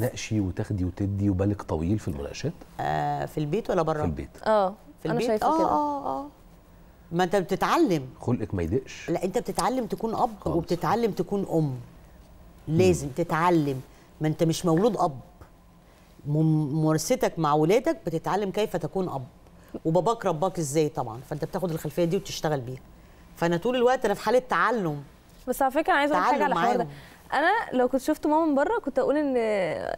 تناقشي وتاخدي وتدي وبالك طويل في المناقشات؟ في البيت ولا بره؟ في البيت. في البيت. انا شايفه كده. ما انت بتتعلم خلقك ما يدقش. لا، انت بتتعلم تكون اب خالص. وبتتعلم تكون ام. لازم تتعلم، ما انت مش مولود اب. ممارستك مع ولادك بتتعلم كيف تكون اب، وباباك رباك ازاي طبعا، فانت بتاخد الخلفيه دي وبتشتغل بيها. فانا طول الوقت انا في حاله تعلم. بس على فكره انا عايزه اقول حاجه على الحوار ده. انا لو كنت شفت ماما من بره كنت اقول ان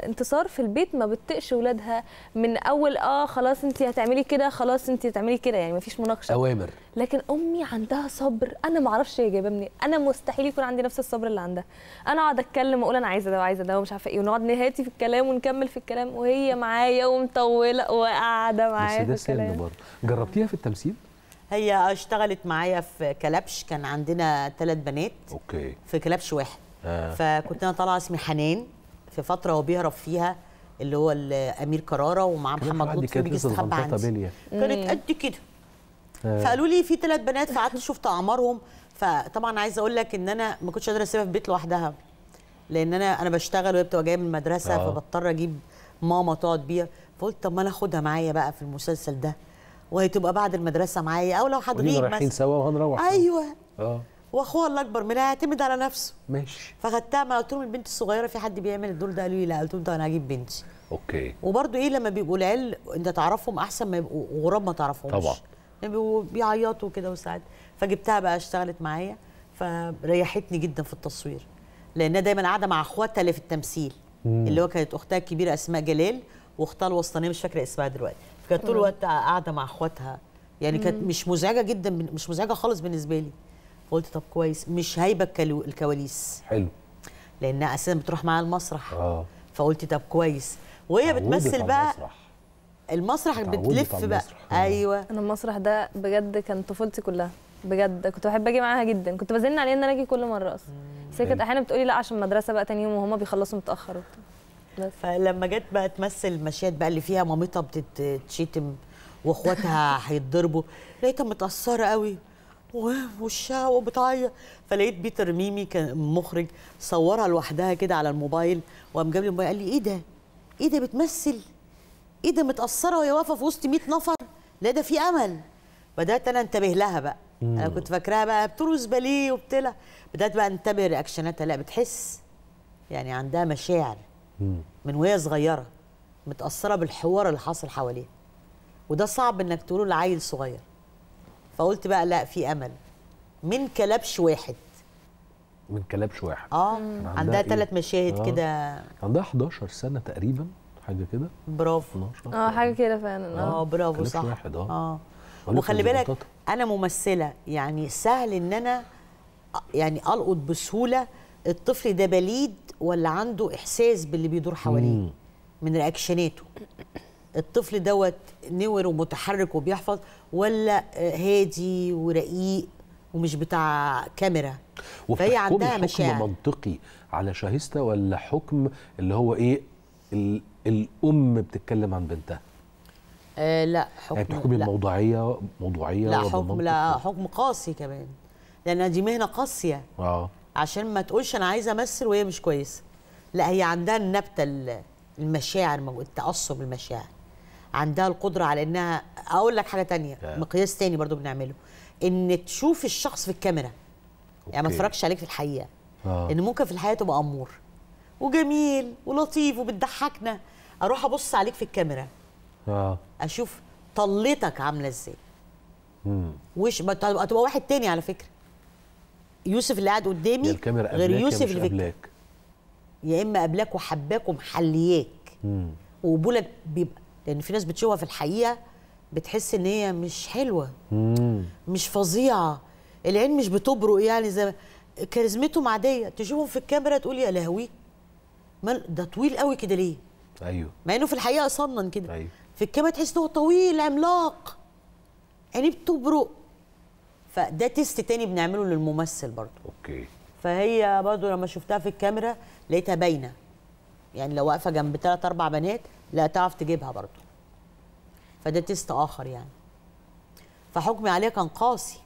انتصار في البيت ما بتطقش ولادها من اول. خلاص انت هتعملي كده، خلاص انت هتعملي كده، يعني ما فيش مناقشه، اوامر. لكن امي عندها صبر، انا ما اعرفش هي جايبه منين. انا مستحيل يكون عندي نفس الصبر اللي عندها. انا اقعد اتكلم واقول انا عايزه ده وعايزه ده ومش عارفه ايه، ونقعد نهاتي في الكلام ونكمل في الكلام، وهي معايا ومطوله وقاعده معايا. بس ده سن برضه. جربتيها في التمثيل؟ هي اشتغلت معايا في كلبش، كان عندنا 3 بنات. اوكي. في كلبش واحد. فكنت انا طالعه اسمي حنان في فتره وبيهرب فيها اللي هو الامير كراره، ومعاه محمد لطفي بيجي يستخبى عندي. كانت قد كده. فقالوا لي في 3 بنات، فقعدت شفت اعمارهم. فطبعا عايزه اقول لك ان انا ما كنتش قادره اسيبها في البيت لوحدها، لان انا بشتغل وهي بتبقى جايه من المدرسه. فبضطر اجيب ماما تقعد بيها. فقلت طب ما انا اخدها معايا بقى في المسلسل ده، وهي تبقى بعد المدرسه معايا، او لو حد غير مثلا رايحين سوا وهنروح. ايوه. واخوها اللي اكبر منها هيعتمد على نفسه. ماشي. فاخدتها، ما قلت لهم البنت الصغيره في حد بيعمل الدور ده؟ قالوا لي لا. قلت لهم طب انا هجيب بنتي. اوكي. وبرده لما بيبقوا العيال انت تعرفهم احسن ما يبقوا غراب ما تعرفهمش. طبعا. بيبقوا بيعيطوا كده وساعات. فجبتها بقى اشتغلت معايا، فريحتني جدا في التصوير، لانها دايما قاعده مع اخواتها اللي في التمثيل، اللي هو كانت اختها الكبيره اسماء جلال، واختها الوسطانيه مش فاكره اسمها دلوقتي. فكانت طول الوقت قاعده مع اخواتها، يعني كانت مش مزعجه جدا، مش مزعجه خالص بالنسبه لي. فقلت طب كويس، مش هايبه الكواليس. حلو. لانها اساسا بتروح معاها المسرح. فقلت طب كويس. وهي بتمثل بقى المسرح بتلف بقى. ايوه. انا المسرح ده بجد كان طفولتي كلها بجد، كنت بحب اجي معاها جدا، كنت بزن عليها ان انا اجي كل مره اصلا. بس هي كانت احيانا بتقولي لا عشان المدرسه بقى تاني يوم وهما بيخلصوا متاخر وبتاع. فلما جت بقى تمثل المشيات بقى اللي فيها مامتها بتتشتم واخواتها هيتضربوا، لقيتها متاثره قوي ووشها وبتعيط. فلقيت بيتر ميمي كان مخرج، صورها لوحدها كده على الموبايل، وقام جاب لي الموبايل قال لي ايه ده؟ ايه ده بتمثل؟ ايه ده متأثرة وهي واقفة في وسط 100 نفر؟ لا ده في أمل. بدأت أنا أنتبه لها بقى. أنا كنت فاكراها بقى بترقص باليه وبتلعب، بدأت بقى أنتبه رياكشناتها. لا بتحس، يعني عندها مشاعر من وهي صغيرة، متأثرة بالحوار اللي حاصل حواليها، وده صعب إنك تقوله لعيل صغير. فقلت بقى لا في امل. من كلبش واحد. من كلبش واحد. عندها 3 مشاهد كده. عندها 11 سنه تقريبا، حاجه كده. برافو. حاجه كده فعلا. برافو صح. كلبش واحد. وخلي بالك انا ممثله، يعني سهل ان انا يعني القط بسهوله الطفل ده بليد ولا عنده احساس باللي بيدور حواليه من رياكشناته. الطفل دوت نور ومتحرك وبيحفظ، ولا هادي ورقيق ومش بتاع كاميرا. فهي عندها مشاعر. حكم منطقي على شاهستة ولا حكم اللي هو الام بتتكلم عن بنتها؟ لا حكم. يعني بتحكمي الموضوعيه موضوعيه؟ لا حكم، لا حكم قاسي كمان، لان دي مهنه قاسيه. عشان ما تقولش انا عايزه امثل وهي مش كويسه. لا هي عندها النبته، المشاعر، التأثر بالمشاعر، عندها القدرة على انها. اقول لك حاجة تانية، مقياس تاني برضو بنعمله، ان تشوف الشخص في الكاميرا. يعني ما تفرجش عليك في الحقيقة. ان ممكن في الحقيقة تبقى امور وجميل ولطيف وبتضحكنا، اروح ابص عليك في الكاميرا اشوف طلتك عاملة ازاي. وش تبقى واحد تاني على فكرة. يوسف اللي قاعد قدامي غير يوسف اللي في، يا اما قابلاك وحباك ومحلياك وقبولك بيبقى. لان في ناس بتشوفها في الحقيقه بتحس ان هي مش حلوه، مش فظيعه، العين مش بتبرق، يعني زي كاريزمتهم عاديه. تشوفهم في الكاميرا تقول يا لهوي ده طويل قوي كده ليه؟ ايوه. مع انه في الحقيقه صنن كده. أيوه. في الكاميرا تحس ان هو طويل عملاق، عينيه بتبرق. فده تيست تاني بنعمله للممثل برضه. اوكي. فهي برضه لما شفتها في الكاميرا لقيتها باينه، يعني لو واقفه جنب 3 4 بنات لا تعرف تجيبها برضه. فده تيست اخر يعني. فحكمي عليها كان قاسي.